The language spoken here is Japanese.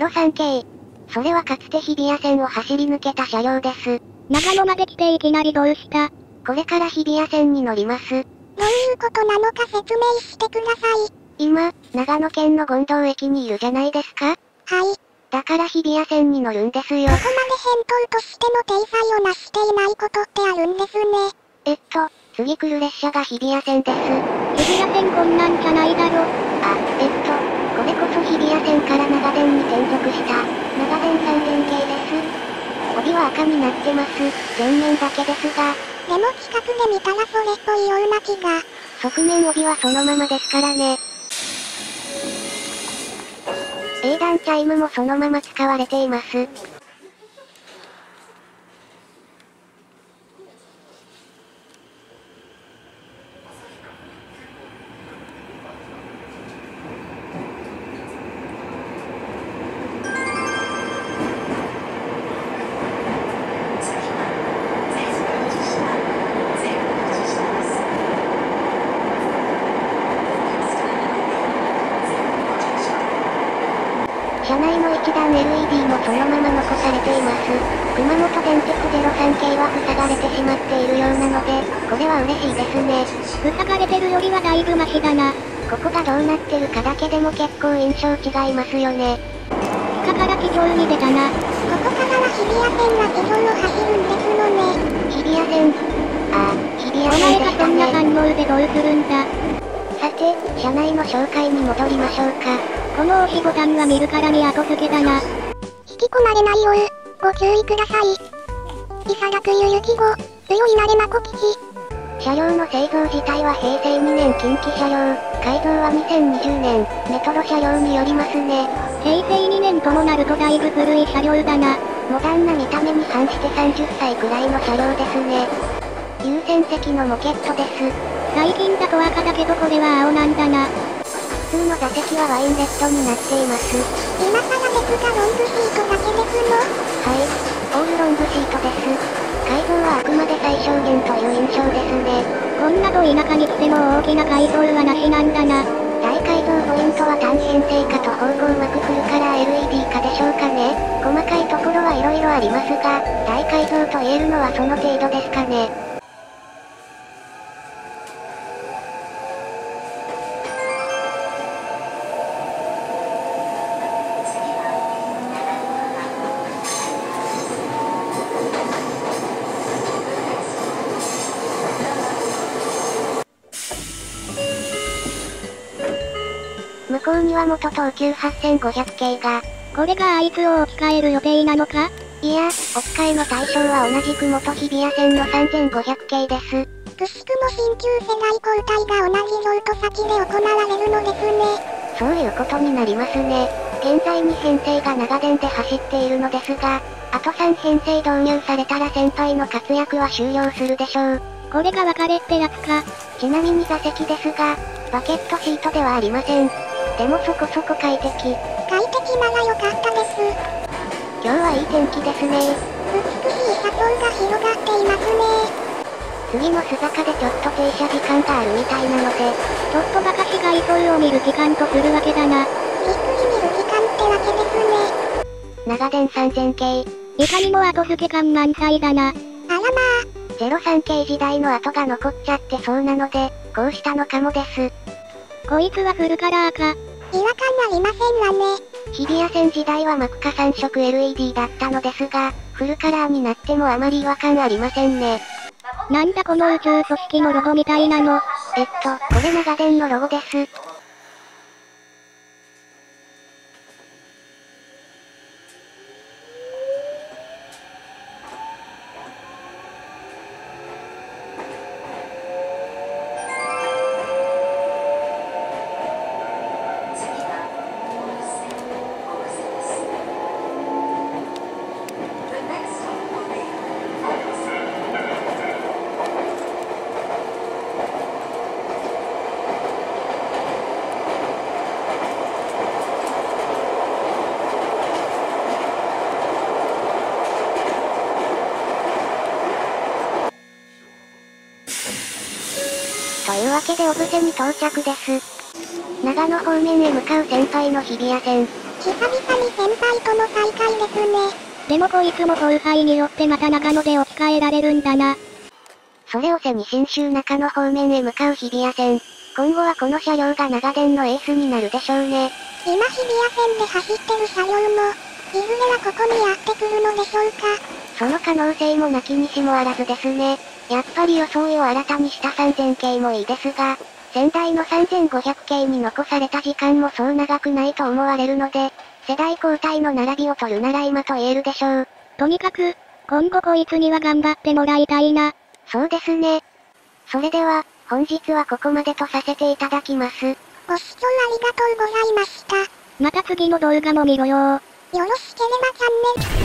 03系。それはかつて日比谷線を走り抜けた車両です。長野まで来ていきなりどうした?これから日比谷線に乗ります。どういうことなのか説明してください。今、長野県の権藤駅にいるじゃないですか?はい。だから日比谷線に乗るんですよ。ここまで返答としての体裁を成していないことってあるんですね。次来る列車が日比谷線です。日比谷線こんなんじゃないだろ。これこそ日比谷線から長電に転属した、長電3連系です。帯は赤になってます。前面だけですが。でも近くで見たらそれっぽいような気が。側面帯はそのままですからね。英断チャイムもそのまま使われています。車内の一段 LED もそのまま残されています。熊本電鉄03系は塞がれてしまっているようなので、これは嬉しいですね。塞がれてるよりはだいぶマシだな。ここがどうなってるかだけでも結構印象違いますよね。地下から地上に出たな。ここからは日比谷線が地上を走るんですのね。日比谷線。日比谷線でしたね。お前がそんな反応でどうするんだ。さて、車内の紹介に戻りましょうか。この押しボタンは見るからに後付けだな。引き込まれないよう、ご注意ください。いさらくゆゆきご、強いなれまこきち。車両の製造自体は平成2年近畿車両、改造は2020年、メトロ車両によりますね。平成2年ともなるとだいぶ古い車両だな。モダンな見た目に反して30歳くらいの車両ですね。優先席のモケットです。最近だと赤だけどこれは青なんだな。普通の座席はワインレッドになっています。今更ですがロングシートだけですの?はい、オールロングシートです。改造はあくまで最小限という印象ですね。こんなと田舎に来ても大きな改造はなしなんだな。大改造ポイントは単変性化と方向幕来るから LED 化でしょうかね。細かいところはいろいろありますが、大改造と言えるのはその程度ですかね。向こうには元東急8500系が。これがあいつを置き換える予定なのか?いや、置き換えの対象は同じく元日比谷線の3500系です。くしくも新旧世代交代が同じルート先で行われるのですね。そういうことになりますね。現在2編成が長電で走っているのですが、あと3編成導入されたら先輩の活躍は終了するでしょう。これが別れってやつか。ちなみに座席ですが、バケットシートではありません。でもそこそこ快適。快適なら良かったです。今日はいい天気ですね。美しい車窓が広がっていますね。次の須坂でちょっと停車時間があるみたいなので、ちょっと馬鹿市街灯を見る時間とするわけだな。じっくり見る時間ってわけですね。長電3000系。いかにも後付け感満載だな。あらまあ。03系時代の跡が残っちゃってそうなので、こうしたのかもです。こいつはフルカラーか。違和感ありませんわね。日比谷線時代は幕下3色 LED だったのですが、フルカラーになってもあまり違和感ありませんね。なんだこの宇宙組織のロゴみたいなの。これ長電のロゴです。というわけで小布施に到着です。長野方面へ向かう先輩の日比谷線。久々に先輩との再会ですね。でもこいつも後輩によってまた長野で置き換えられるんだな。それを背に信州中野方面へ向かう日比谷線。今後はこの車両が長電のエースになるでしょうね。今日比谷線で走ってる車両も、いずれはここにやってくるのでしょうか。その可能性もなきにしもあらずですね。やっぱり装いを新たにした3000系もいいですが、先代の3500系に残された時間もそう長くないと思われるので、世代交代の並びを取るなら今と言えるでしょう。とにかく、今後こいつには頑張ってもらいたいな。そうですね。それでは、本日はここまでとさせていただきます。ご視聴ありがとうございました。また次の動画も見ろよ。よろしければチャンネル